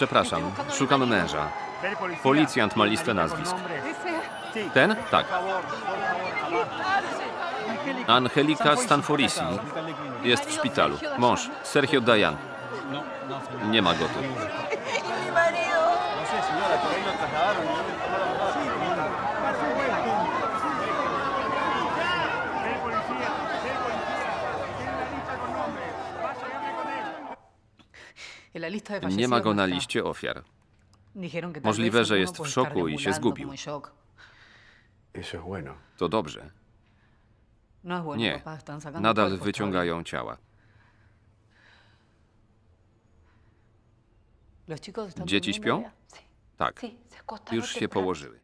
Przepraszam, szukam męża. Policjant ma listę nazwisk. Ten? Tak. Angelika Stanforski jest w szpitalu. Mąż, Sergio Dajan. Nie ma go tu. Nie ma go na liście ofiar. Możliwe, że jest w szoku i się zgubił. To dobrze. Nie, nadal wyciągają ciała. Dzieci śpią? Tak, już się położyły.